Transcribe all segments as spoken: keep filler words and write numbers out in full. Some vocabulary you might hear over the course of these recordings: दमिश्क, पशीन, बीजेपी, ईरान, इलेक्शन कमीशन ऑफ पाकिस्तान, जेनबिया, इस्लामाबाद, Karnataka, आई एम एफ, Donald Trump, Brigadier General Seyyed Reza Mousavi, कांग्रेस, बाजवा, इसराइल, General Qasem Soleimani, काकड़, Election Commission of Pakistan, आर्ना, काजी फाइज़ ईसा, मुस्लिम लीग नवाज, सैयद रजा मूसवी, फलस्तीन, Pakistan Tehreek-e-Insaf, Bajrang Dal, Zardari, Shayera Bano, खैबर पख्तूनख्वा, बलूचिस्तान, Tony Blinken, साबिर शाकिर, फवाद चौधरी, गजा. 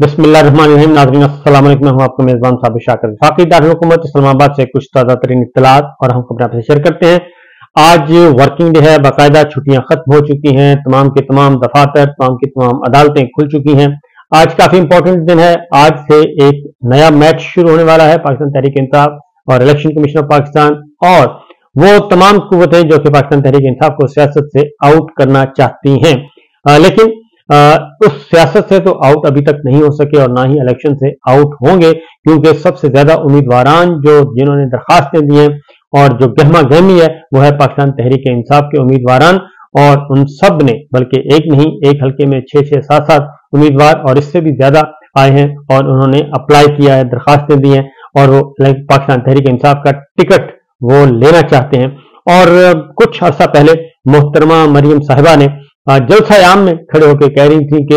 बिस्मिल्लाहिर्रहमानिर्रहीम नाज़रीन अस्सलाम वालेकुम, हम आपका मेजबान साबिर शाकिर। वफाकी दारुल हुकूमत इस्लामाबाद से कुछ ताज़ा तरीन इत्तलात और हम खबरें आपसे शेयर करते हैं। आज वर्किंग डे है, बाकायदा छुट्टियां खत्म हो चुकी हैं, तमाम के तमाम दफातर तमाम की तमाम अदालतें खुल चुकी हैं। आज काफी इंपॉर्टेंट दिन है, आज से एक नया मैच शुरू होने वाला है पाकिस्तान तहरीक इंसाफ और इलेक्शन कमीशन ऑफ पाकिस्तान, और वो तमाम कुव्वतें जो कि पाकिस्तान तहरीक इंसाफ को सियासत से आउट करना चाहती हैं, लेकिन आ, उस सियासत से तो आउट अभी तक नहीं हो सके और ना ही इलेक्शन से आउट होंगे, क्योंकि सबसे ज्यादा उम्मीदवारान जो जिन्होंने दरखास्तें दी हैं और जो गहमा गहमी है वो है पाकिस्तान तहरीक इंसाफ के उम्मीदवारान, और उन सब ने बल्कि एक नहीं एक हलके में छह छह सात सात उम्मीदवार और इससे भी ज्यादा आए हैं और उन्होंने अप्लाई किया है, दरखास्तें दी हैं और वो पाकिस्तान तहरीक इंसाफ का टिकट वो लेना चाहते हैं। और कुछ अर्सा पहले मोहतरमा मरियम साहिबा ने जलसायाम में खड़े होकर कह रही थी कि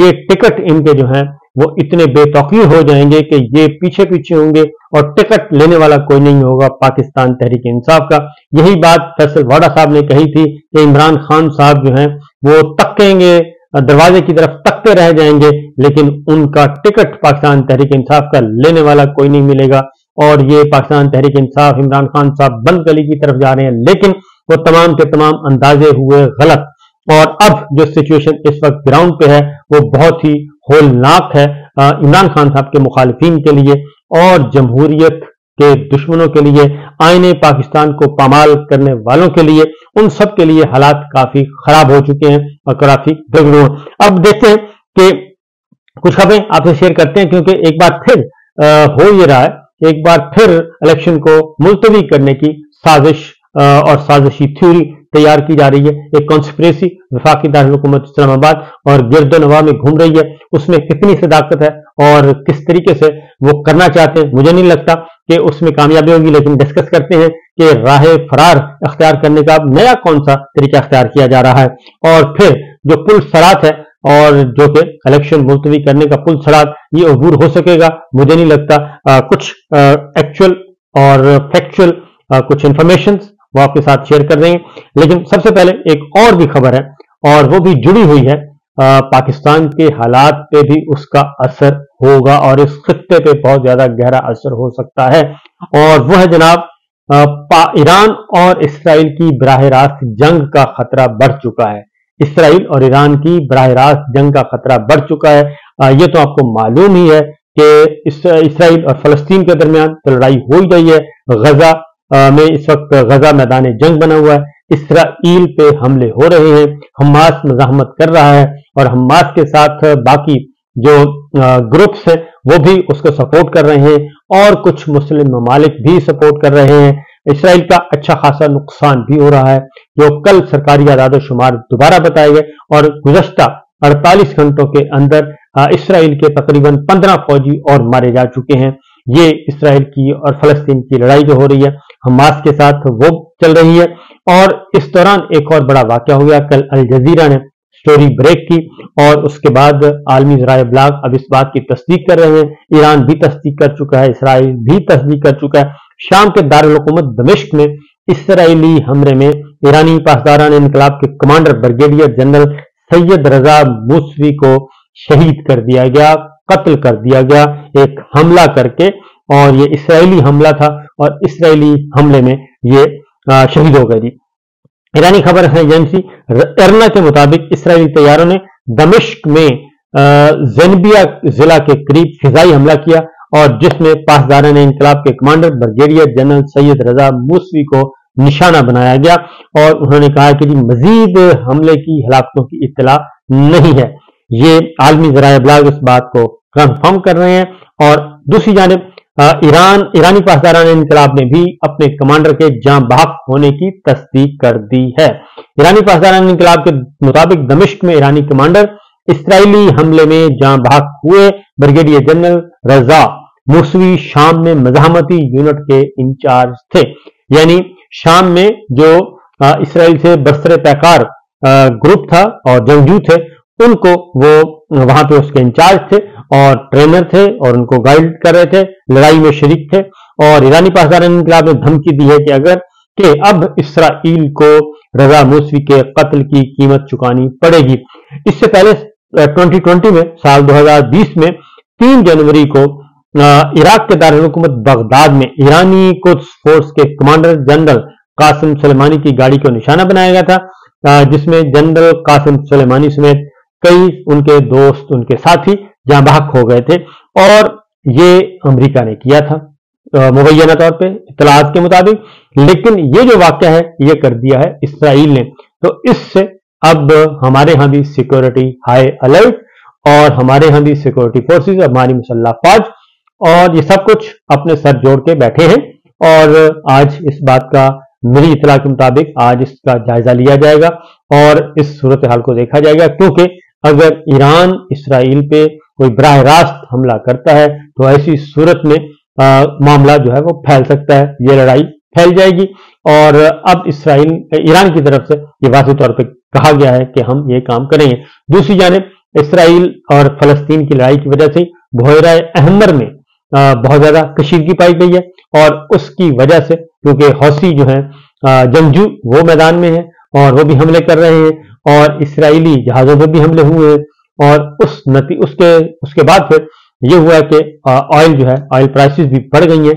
ये टिकट इनके जो हैं वो इतने बेतौकीर हो जाएंगे कि ये पीछे पीछे होंगे और टिकट लेने वाला कोई नहीं होगा पाकिस्तान तहरीक इंसाफ का। यही बात फैसल वाड़ा साहब ने कही थी कि इमरान खान साहब जो हैं वो तकेंगे, दरवाजे की तरफ तकते रह जाएंगे, लेकिन उनका टिकट पाकिस्तान तहरीक इंसाफ का लेने वाला कोई नहीं मिलेगा। और ये पाकिस्तान तहरीक इंसाफ इमरान खान साहब बंद गली की तरफ जा रहे हैं, लेकिन वो तमाम के तमाम अंदाजे हुए गलत, और अब जो सिचुएशन इस वक्त ग्राउंड पे है वो बहुत ही होलनाक है इमरान खान साहब के मुखालिफिन के लिए और जमहूरियत के दुश्मनों के लिए, आईने पाकिस्तान को पामाल करने वालों के लिए, उन सब के लिए हालात काफी खराब हो चुके हैं और काफी बिगड़े। अब देखते हैं कि कुछ खबरें आपसे शेयर करते हैं, क्योंकि एक बार फिर आ, हो ये रहा है, एक बार फिर इलेक्शन को मुलतवी करने की साजिश आ, और साजिशी थ्योरी तैयार की जा रही है। एक कॉन्स्पिरेसी वफाकी दारुल हुकूमत इस्लामाबाद और गिरदोनवा में घूम रही है, उसमें कितनी सदाकत है और किस तरीके से वो करना चाहते हैं, मुझे नहीं लगता कि उसमें कामयाबी होगी, लेकिन डिस्कस करते हैं कि राह फरार अख्तियार करने का नया कौन सा तरीका अख्तियार किया जा रहा है। और फिर जो पुल सरात है और जो कि इलेक्शन मुलतवी करने का पुल सरात, ये अबूर हो सकेगा मुझे नहीं लगता। आ, कुछ एक्चुअल और फैक्चुअल कुछ इंफॉर्मेशन वो आपके साथ शेयर कर रहे हैं, लेकिन सबसे पहले एक और भी खबर है और वो भी जुड़ी हुई है, आ, पाकिस्तान के हालात पे भी उसका असर होगा और इस खित्ते पे बहुत ज्यादा गहरा असर हो सकता है। और वो है जनाब ईरान और इसराइल की बराह रास्त जंग का खतरा बढ़ चुका है। इसराइल और ईरान की बराह रास्त जंग का खतरा बढ़ चुका है। आ, ये तो आपको मालूम ही है कि इस, इसराइल और फलस्तीन के दरमियान तो लड़ाई हो ही रही है, गजा आ, में इस वक्त गजा मैदान जंग बना हुआ है, इसराइल पे हमले हो रहे हैं, हमास मजाहमत कर रहा है और हमास के साथ बाकी जो ग्रुप्स हैं वो भी उसको सपोर्ट कर रहे हैं और कुछ मुस्लिम ममालिक भी सपोर्ट कर रहे हैं। इसराइल का अच्छा खासा नुकसान भी हो रहा है, जो कल सरकारी आदाद शुमार दोबारा बताए गए और गुज़श्ता अड़तालीस घंटों के अंदर इसराइल के तकरीबन पंद्रह फौजी और मारे जा चुके हैं। ये इसराइल की और फलस्तीन की लड़ाई जो हो रही है हमास के साथ वो चल रही है। और इस दौरान एक और बड़ा वाकया हुआ, कल अल जजीरा ने स्टोरी ब्रेक की और उसके बाद आलमी ज़राए ब्लॉग अब इस बात की तस्दीक कर रहे हैं, ईरान भी तस्दीक कर चुका है, इसराइल भी तस्दीक कर चुका है। शाम के दारुल हुकूमत दमिश्क में इसराइली हमले में ईरानी पासदारान इनकलाब के commander brigadier general सैयद रजा मूसवी को शहीद कर दिया गया, कत्ल कर दिया गया एक हमला करके, और ये इसराइली हमला था और इसराइली हमले में ये शहीद हो गए जी। ईरानी खबर एजेंसी आर्ना के मुताबिक इसराइली तैयारों ने दमिश्क में जेनबिया जिला के करीब फिजाई हमला किया और जिसमें पासदारान इंकलाब के commander brigadier general सैयद रजा मूसवी को निशाना बनाया गया और उन्होंने कहा कि जी मजीद हमले की हलाकतों की इत्तला नहीं है। ये आलमी ज़राए ब्लॉग इस बात को कन्फर्म कर रहे हैं। और दूसरी जानिब ईरान ईरानी पासदारान इनकलाब ने भी अपने कमांडर के जान बहक होने की तस्दीक कर दी है। ईरानी पासदारान इनकलाब के मुताबिक दमिश्क में ईरानी कमांडर इसराइली हमले में जान बहक हुए। ब्रिगेडियर जनरल रजा मूसवी शाम में मजामती यूनिट के इंचार्ज थे, यानी शाम में जो इसराइल से बरसरे पैकार ग्रुप था और जंगजू थे उनको वो वहां पे उसके इंचार्ज थे और ट्रेनर थे और उनको गाइड कर रहे थे, लड़ाई में शरीक थे। और ईरानी पासदारान इनकलाब ने धमकी दी है कि अगर कि अब इसराइल को रजा मूसवी के कत्ल की कीमत चुकानी पड़ेगी। इससे पहले ट्वेंटी ट्वेंटी में साल दो हज़ार बीस में तीन जनवरी को इराक के दारुलहुकूमत बगदाद में ईरानी कुछ फोर्स के कमांडर जनरल कासिम सुलेमानी की गाड़ी को निशाना बनाया गया था, जिसमें जनरल कासिम सुलेमानी समेत कई उनके दोस्त उनके साथी जहां बहक हो गए थे और ये अमेरिका ने किया था मुबैना तौर पे इतलात के मुताबिक। लेकिन ये जो वाकया है ये कर दिया है इसराइल ने, तो इससे अब हमारे यहाँ भी सिक्योरिटी हाई अलर्ट और हमारे यहाँ भी सिक्योरिटी फोर्सेस हमारी मुसल्ला फौज और ये सब कुछ अपने सर जोड़ के बैठे हैं और आज इस बात का मेरी इतला के मुताबिक आज इसका जायजा लिया जाएगा और इस सूरत हाल को देखा जाएगा, क्योंकि अगर ईरान इसराइल पे कोई बराह रास्त हमला करता है तो ऐसी सूरत में आ, मामला जो है वो फैल सकता है, ये लड़ाई फैल जाएगी। और अब इसराइल ईरान की तरफ से ये वाज़ेह तौर पे कहा गया है कि हम ये काम करेंगे। दूसरी जानिब इसराइल और फलस्तीन की लड़ाई की वजह से बहरा अहमर में आ, बहुत ज्यादा कशीदगी पाई गई है और उसकी वजह से क्योंकि हौसी जो है जंगजू वो मैदान में है और वो भी हमले कर रहे हैं और इसराइली जहाजों पर भी हमले हुए हैं और उस नती उसके उसके बाद फिर ये हुआ कि ऑयल जो है ऑयल प्राइसेस भी बढ़ गई हैं,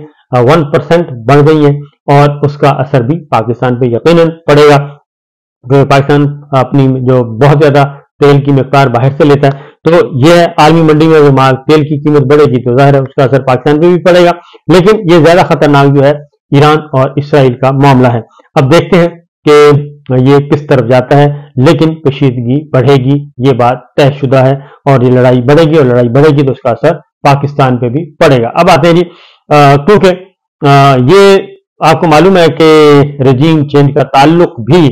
वन परसेंट बढ़ गई हैं और उसका असर भी पाकिस्तान पे यकीनन पड़ेगा। तो पाकिस्तान अपनी जो बहुत ज्यादा तेल की मकदार बाहर से लेता है तो यह आलमी मंडी में जो माल तेल की कीमत बढ़ेगी तो जाहिर है उसका असर पाकिस्तान पे भी पड़ेगा। लेकिन ये ज्यादा खतरनाक जो है ईरान और इसराइल का मामला है। अब देखते हैं कि ये किस तरफ जाता है, लेकिन पेचीदगी बढ़ेगी ये बात तयशुदा है और ये लड़ाई बढ़ेगी और लड़ाई बढ़ेगी तो उसका असर पाकिस्तान पे भी पड़ेगा। अब आते हैं जी, क्योंकि ये आपको मालूम है कि रजीम चेंज का ताल्लुक भी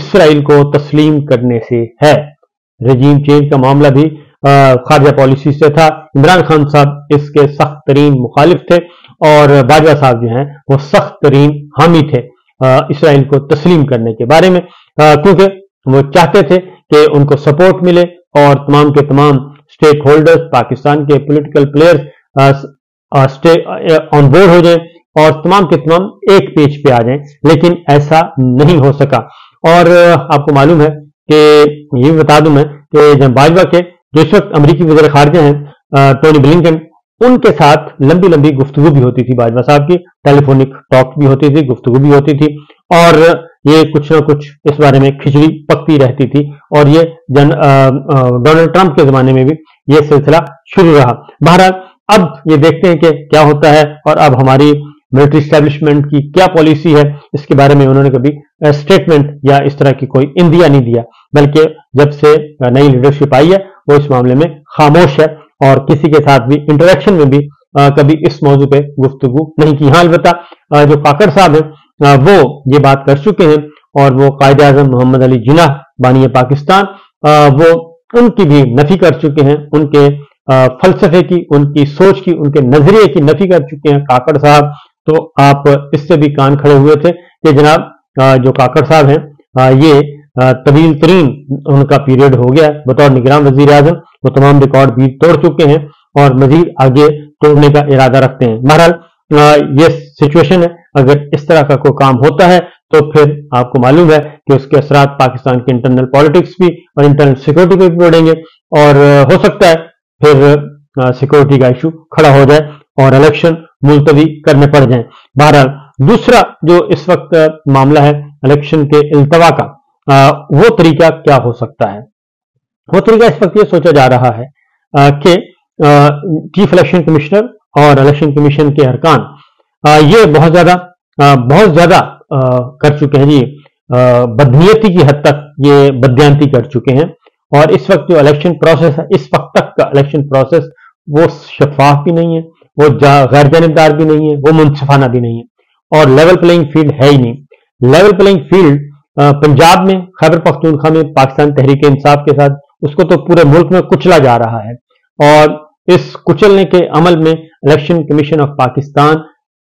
इसराइल को तस्लीम करने से है। रजीम चेंज का मामला भी खारजा पॉलिसी से था, इमरान खान साहब इसके सख्त तरीन मुखालिफ थे और बाजवा साहब जो हैं वो सख्त तरीन हामी थे इसराइल को तस्लीम करने के बारे में, क्योंकि वो चाहते थे कि उनको सपोर्ट मिले और तमाम के तमाम स्टेक होल्डर्स पाकिस्तान के पॉलिटिकल प्लेयर्स ऑन बोर्ड हो जाएं और तमाम के तमाम एक पेज पे आ जाएं, लेकिन ऐसा नहीं हो सका। और आपको मालूम है कि ये बता दूं मैं कि जब बाजवा के जो इस वक्त अमरीकी वज़ीर ख़ारिजा हैं टोनी ब्लिंकन, उनके साथ लंबी लंबी गुफ्तगू भी होती थी बाजवा साहब की, टेलीफोनिक टॉक भी होती थी, गुफ्तगू भी होती थी और ये कुछ ना कुछ इस बारे में खिचड़ी पकती रहती थी और ये जन डोनाल्ड ट्रंप के जमाने में भी ये सिलसिला शुरू रहा। बहरहाल अब ये देखते हैं कि क्या होता है और अब हमारी मिलिट्री स्टैब्लिशमेंट की क्या पॉलिसी है, इसके बारे में उन्होंने कभी स्टेटमेंट या इस तरह की कोई इंदिया नहीं दिया, बल्कि जब से नई लीडरशिप आई है वो इस मामले में खामोश है और किसी के साथ भी इंटरेक्शन में भी आ, कभी इस मौजू पे गुफ्तगू नहीं की। हाँ अलबत्ता जो काकड़ साहब हैं वो ये बात कर चुके हैं और वो कायदे आजम मोहम्मद अली जिन्नाह बानी पाकिस्तान आ, वो उनकी भी नफी कर चुके हैं, उनके आ, फलसफे की, उनकी सोच की, उनके नजरिए की नफी कर चुके हैं काकड़ साहब। तो आप इससे भी कान खड़े हुए थे कि जनाब आ, जो काकड़ साहब हैं ये तवील तरीन उनका पीरियड हो गया बतौर निगरान वजीर आजम, वो तमाम रिकॉर्ड भी तोड़ चुके हैं और मजीद आगे तोड़ने का इरादा रखते हैं। बहरहाल ये सिचुएशन है, अगर इस तरह का कोई काम होता है तो फिर आपको मालूम है कि उसके असरात पाकिस्तान के इंटरनल पॉलिटिक्स भी और इंटरनल सिक्योरिटी पे भी बढ़ेंगे और हो सकता है फिर सिक्योरिटी का इशू खड़ा हो जाए और इलेक्शन मुलतवी करने पड़ जाए। बहरहाल दूसरा जो इस वक्त मामला है इलेक्शन के अल्तवा का, आ, वो तरीका क्या हो सकता है? वो तरीका इस वक्त ये सोचा जा रहा है कि चीफ इलेक्शन कमिश्नर और इलेक्शन कमीशन के अरकान ये बहुत ज्यादा बहुत ज्यादा कर चुके हैं जी, बदनीयती की हद तक ये बदयानती कर चुके हैं और इस वक्त जो इलेक्शन प्रोसेस है, इस वक्त तक का इलेक्शन प्रोसेस वो शफाफ भी नहीं है, वो जा, गैर जानिबदार भी नहीं है, वो मुनसिफाना भी नहीं है और लेवल प्लेइंग फील्ड है ही नहीं। लेवल प्लेइंग फील्ड पंजाब में, खैबर पख्तूनख्वा में पाकिस्तान तहरीक इंसाफ के साथ, उसको तो पूरे मुल्क में कुचला जा रहा है और इस कुचलने के अमल में इलेक्शन कमीशन ऑफ पाकिस्तान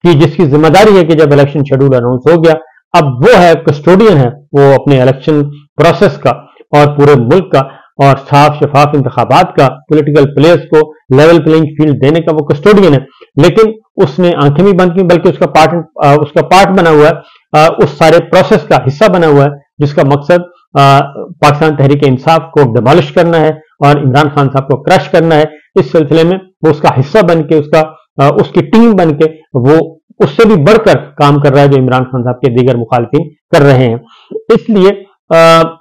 की जिसकी जिम्मेदारी है कि जब इलेक्शन शेड्यूल अनाउंस हो गया अब वो है कस्टोडियन है वो अपने इलेक्शन प्रोसेस का और पूरे मुल्क का और साफ शफाफ इंतखाबात का, पोलिटिकल प्लेयर्स को लेवल प्लेइंग फील्ड देने का वो कस्टोडियन है, लेकिन उसने आंखें भी बंद की, बल्कि उसका पार्ट उसका पार्ट बना हुआ है, उस सारे प्रोसेस का हिस्सा बना हुआ है जिसका मकसद पाकिस्तान तहरीक इंसाफ को डिमोलिश करना है और इमरान खान साहब को क्रश करना है। इस सिलसिले में वो उसका हिस्सा बन के, उसका उसकी टीम बन के वो उससे भी बढ़कर काम कर रहा है जो इमरान खान साहब के दीगर मुखालफिन कर रहे हैं। इसलिए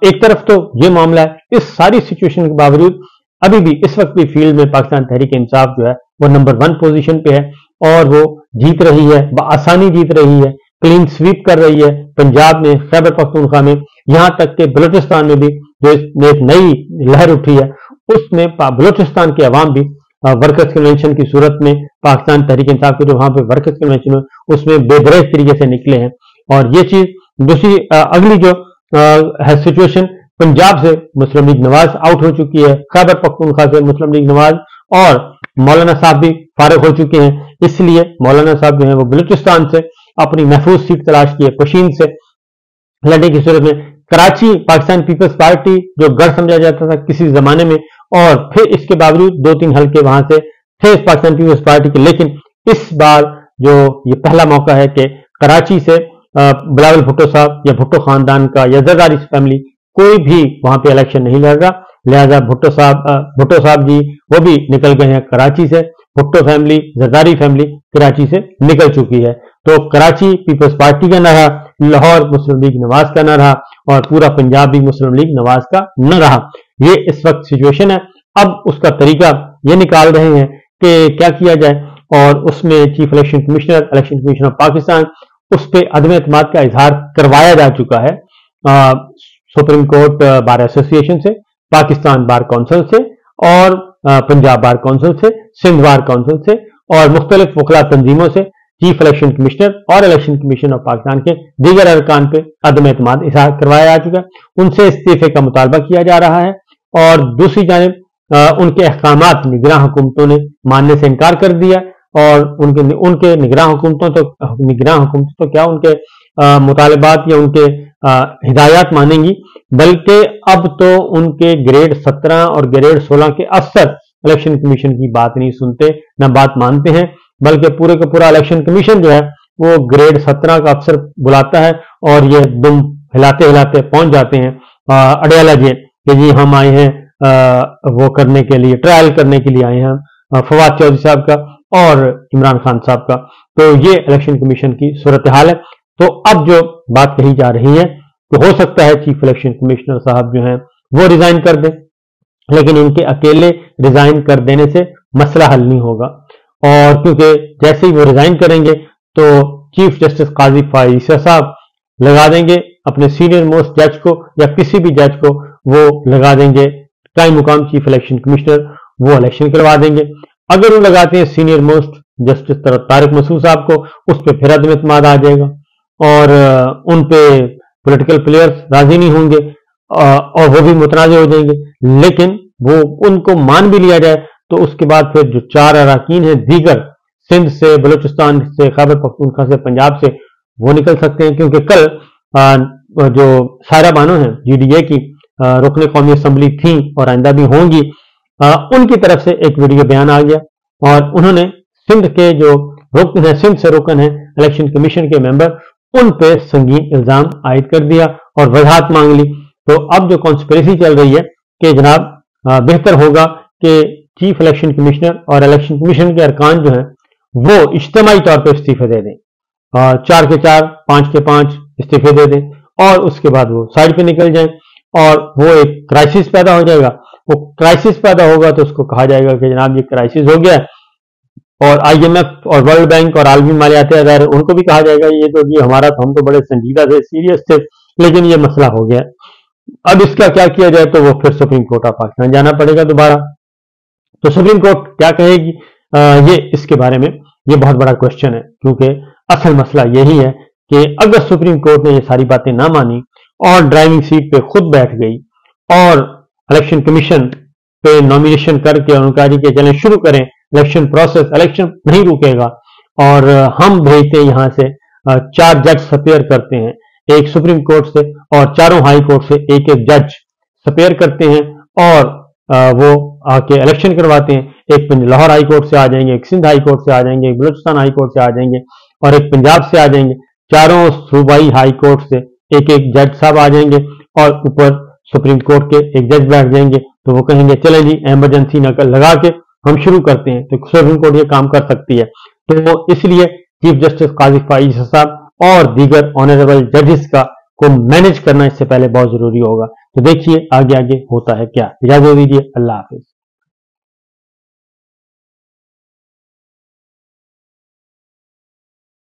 एक तरफ तो ये मामला है। इस सारी सिचुएशन के बावजूद अभी भी इस वक्त भी फील्ड में पाकिस्तान तहरीक इंसाफ जो है वो नंबर वन पोजीशन पे है और वो जीत रही है, बआसानी जीत रही है, क्लीन स्वीप कर रही है पंजाब में, खैबर पख्तूनख्वा में, यहाँ तक के बलूचिस्तान में भी जो इसमें एक नई लहर उठी है उसमें बलूचिस्तान के अवाम भी वर्कर्स कन्वेंशन की सूरत में पाकिस्तान तहरीक इंसाफ के जो वहां पे वर्कर्स कन्वेंशन है उसमें बेदरज तरीके से निकले हैं। और ये चीज दूसरी अगली जो है सिचुएशन, पंजाब से मुस्लिम लीग नवाज आउट हो चुकी है, खैबर पख्तूनख्वा से मुस्लिम लीग नवाज और मौलाना साहब भी फारिग हो चुके हैं। इसलिए मौलाना साहब जो है वो बलूचिस्तान से अपनी महफूज सीट तलाश की है, पशीन से लड़ने की सूरत में। कराची पाकिस्तान पीपल्स पार्टी जो गढ़ समझा जाता था किसी जमाने में, और फिर इसके बावजूद दो तीन हल्के वहां से थे पाकिस्तान पीपल्स पार्टी के, लेकिन इस बार जो ये पहला मौका है कि कराची से बिलावल भुट्टो साहब या भुट्टो खानदान का या जरदारी फैमिली कोई भी वहां पे इलेक्शन नहीं लड़ रहा, लिहाजा भुट्टो साहब भुट्टो साहब जी वो भी निकल गए हैं कराची से, भुट्टो फैमिली जरदारी फैमिली कराची से निकल चुकी है। तो कराची पीपल्स पार्टी का न रहा, लाहौर मुस्लिम लीग नवाज का न रहा और पूरा पंजाब भी मुस्लिम लीग नवाज का न रहा। ये इस वक्त सिचुएशन है। अब उसका तरीका ये निकाल रहे हैं कि क्या किया जाए, और उसमें chief election commissioner इलेक्शन कमीशन ऑफ पाकिस्तान उस पर अदम एतमाद का इजहार करवाया जा चुका है आ, सुप्रीम कोर्ट बार एसोसिएशन से, पाकिस्तान बार काउंसिल से और आ, पंजाब बार काउंसिल से, सिंध बार काउंसिल से और मुख्तलिफ वकला तंजीमों से चीफ इलेक्शन कमिश्नर और इलेक्शन कमीशन ऑफ पाकिस्तान के दीगर अरकान पे अदम एतमाद इजहार करवाया जा चुका है। उनसे इस्तीफे का मुतालबा किया जा रहा है और दूसरी जानब उनके अहकाम निगरान हुकूमतों ने मानने से इनकार कर दिया और उनके उनके निगरान हुकूमतों तो निगरान हुकूमतों तो क्या उनके आ, मुतालबात या उनके आ, हिदायत मानेंगी, बल्कि अब तो उनके ग्रेड सत्रह और ग्रेड सोलह के अफसर इलेक्शन कमीशन की बात नहीं सुनते, न बात मानते हैं, बल्कि पूरे का पूरा इलेक्शन कमीशन जो है वो ग्रेड सत्रह का अफसर बुलाता है और ये दुम हिलाते हिलाते पहुंच जाते हैं अडयाला जेल कि जी हम आए हैं आ, वो करने के लिए, ट्रायल करने के लिए आए हैं फवाद चौधरी साहब का और इमरान खान साहब का। तो ये इलेक्शन कमीशन की सूरत हाल है। तो अब जो बात कही जा रही है तो हो सकता है चीफ इलेक्शन कमिश्नर साहब जो है वो रिजाइन कर दें, लेकिन उनके अकेले रिजाइन कर देने से मसला हल नहीं होगा और क्योंकि जैसे ही वो रिजाइन करेंगे तो चीफ जस्टिस काजी फाइज़ ईसा साहब लगा देंगे अपने सीनियर मोस्ट जज को या किसी भी जज को वो लगा देंगे कायम मुकाम चीफ इलेक्शन कमिश्नर, वो इलेक्शन करवा देंगे। अगर वो लगाते हैं senior most justice Tariq Masood साहब को, उस पर फिर अदम एतमाद आ जाएगा और उन पे पोलिटिकल प्लेयर्स राजी नहीं होंगे और वो भी मुतनाज़ा हो जाएंगे। लेकिन वो उनको मान भी लिया जाए तो उसके बाद फिर जो चार अरकान हैं दीगर सिंध से, बलूचिस्तान से, खैबर पख्तूनख्वा से, पंजाब से, वो निकल सकते हैं क्योंकि कल आ, जो शायरा बानो हैं जीडीए की रुकने कौमी असम्बली थी और आइंदा भी होंगी, आ, उनकी तरफ से एक वीडियो बयान आ गया और उन्होंने सिंध के जो रुकन है, सिंध से रुकन है इलेक्शन कमीशन के मेंबर, उन पे संगीन इल्जाम आयद कर दिया और वजहत मांग ली। तो अब जो कॉन्स्पिरेसी चल रही है कि जनाब बेहतर होगा कि चीफ इलेक्शन कमिश्नर और इलेक्शन कमीशन के अरकान जो हैं वो इज्तमाही तौर पर इस्तीफे दे दें, चार के चार पांच के पांच इस्तीफे दे दें और उसके बाद वो साइड पे निकल जाएं और वो एक क्राइसिस पैदा हो जाएगा। वो क्राइसिस पैदा होगा तो उसको कहा जाएगा कि जनाब ये क्राइसिस हो गया है और आई एम एफ और वर्ल्ड बैंक और आलमी मालियाती अदारे उनको भी कहा जाएगा ये तो जी हमारा तो हम तो बड़े संजीदा थे, सीरियस थे, लेकिन ये मसला हो गया। अब इसका क्या किया जाए तो वो फिर सुप्रीम कोर्ट ऑफ पाकिस्तान जाना पड़ेगा दोबारा। तो सुप्रीम कोर्ट क्या कहेगी आ, ये इसके बारे में ये बहुत बड़ा क्वेश्चन है क्योंकि असल मसला यही है कि अगर सुप्रीम कोर्ट ने ये सारी बातें ना मानी और ड्राइविंग सीट पे खुद बैठ गई और इलेक्शन कमीशन पे नॉमिनेशन करके उनका जी के चले शुरू करें इलेक्शन प्रोसेस, इलेक्शन नहीं रुकेगा और हम भेजते यहाँ से चार जज सपेयर करते हैं एक सुप्रीम कोर्ट से और चारों हाई कोर्ट से एक एक जज सपेयर करते हैं और आ, वो आके इलेक्शन करवाते हैं, एक लाहौर हाई कोर्ट से आ जाएंगे, एक सिंध हाई कोर्ट से आ जाएंगे, एक बलूचिस्तान हाई कोर्ट से आ जाएंगे और एक पंजाब से आ जाएंगे, चारों सूबाई हाई कोर्ट से एक एक जज साहब आ जाएंगे और ऊपर सुप्रीम कोर्ट के एक जज बैठ जाएंगे तो वो कहेंगे चले जी एमरजेंसी ना लगा के हम शुरू करते हैं, तो सुप्रीम कोर्ट ये काम कर सकती है। तो इसलिए चीफ जस्टिस काजी फाइज ईसा साहब और दीगर ऑनरेबल जजेस का को मैनेज करना इससे पहले बहुत जरूरी होगा। तो देखिए आगे आगे होता है क्या। इजाजत दीजिए, अल्लाह हाफिज।